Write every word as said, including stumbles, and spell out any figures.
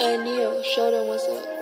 and you, show them what's up.